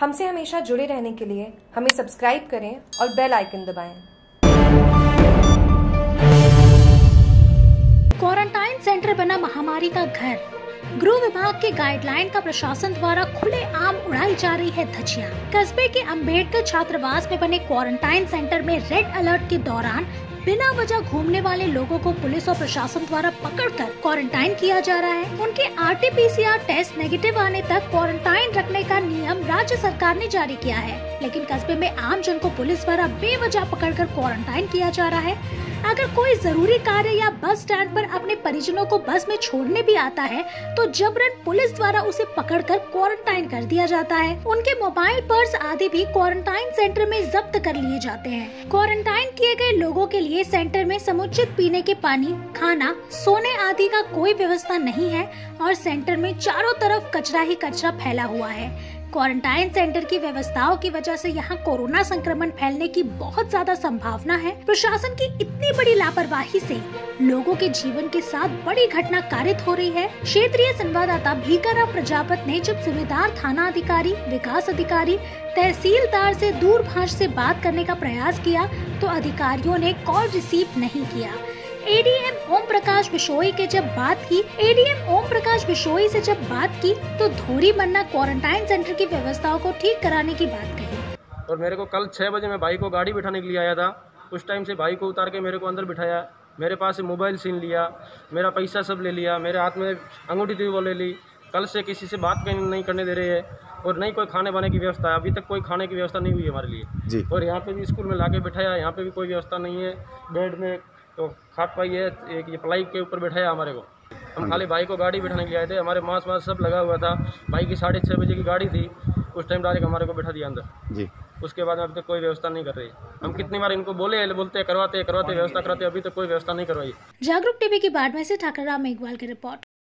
हमसे हमेशा जुड़े रहने के लिए हमें सब्सक्राइब करें और बेल आइकन दबाएं। क्वारंटाइन सेंटर बना महामारी का घर, गृह विभाग के गाइडलाइन का प्रशासन द्वारा खुले आम उड़ाई जा रही है धज्जियां। कस्बे के अंबेडकर छात्रावास में बने क्वारंटाइन सेंटर में रेड अलर्ट के दौरान बिना वजह घूमने वाले लोगों को पुलिस और प्रशासन द्वारा पकड़कर क्वारंटाइन किया जा रहा है। उनके आरटीपीसीआर टेस्ट नेगेटिव आने तक क्वारंटाइन रखने का नियम राज्य सरकार ने जारी किया है, लेकिन कस्बे में आम जन को पुलिस द्वारा बेवजह पकड़कर क्वारंटाइन किया जा रहा है। अगर कोई जरूरी कार्य या बस स्टैंड पर अपने परिजनों को बस में छोड़ने भी आता है तो जबरन पुलिस द्वारा उसे पकड़कर क्वारंटाइन कर दिया जाता है। उनके मोबाइल, पर्स आदि भी क्वारंटाइन सेंटर में जब्त कर लिए जाते हैं। क्वारंटाइन किए गए लोगों के लिए सेंटर में समुचित पीने के पानी, खाना, सोने आदि का कोई व्यवस्था नहीं है और सेंटर में चारों तरफ कचरा ही कचरा फैला हुआ है। क्वारंटाइन सेंटर की व्यवस्थाओं की वजह से यहाँ कोरोना संक्रमण फैलने की बहुत ज्यादा संभावना है। प्रशासन की इतनी बड़ी लापरवाही से लोगों के जीवन के साथ बड़ी घटना कारित हो रही है। क्षेत्रीय संवाददाता भीखाराम प्रजापत ने जब जिम्मेदार थाना अधिकारी, विकास अधिकारी, तहसीलदार से दूरभाष से बात करने का प्रयास किया तो अधिकारियों ने कॉल रिसीव नहीं किया। एडीएम ओमप्रकाश बिश्नोई से जब बात की तो धोरीमना क्वारंटाइन सेंटर की व्यवस्थाओं को ठीक कराने की बात कही। और मेरे को कल 6 बजे मैं भाई को गाड़ी बिठाने के लिए आया था, उस टाइम से भाई को उतार के मेरे को अंदर बिठाया, मेरे पास मोबाइल सिम लिया, मेरा पैसा सब ले लिया, मेरे हाथ में अंगूठी थी वो ले ली। कल से किसी से बात नहीं करने दे रहे हैं और नहीं कोई खाने पाने की व्यवस्था है। अभी तक कोई खाने की व्यवस्था नहीं हुई हमारे लिए। और यहाँ पे भी स्कूल में लाके बिठाया, यहाँ पे भी कोई व्यवस्था नहीं है। बेड में तो खाट पाई है, एक ये प्लाई के ऊपर बैठाया हमारे को। हम खाली भाई को गाड़ी बिठाने के लिए आए थे, हमारे मास्क वास्क सब लगा हुआ था। भाई की 6:30 बजे की गाड़ी थी, उस टाइम डायरेक्ट हमारे को बैठा दिया अंदर जी। उसके बाद अभी तक कोई व्यवस्था नहीं कर रही। हम कितनी बार इनको बोलते करवाते व्यवस्था कराते, अभी तक कोई व्यवस्था नहीं करवाई। जागरूक टीवी की बाढ़ में से ठाकुर राम मेघवाल की रिपोर्ट।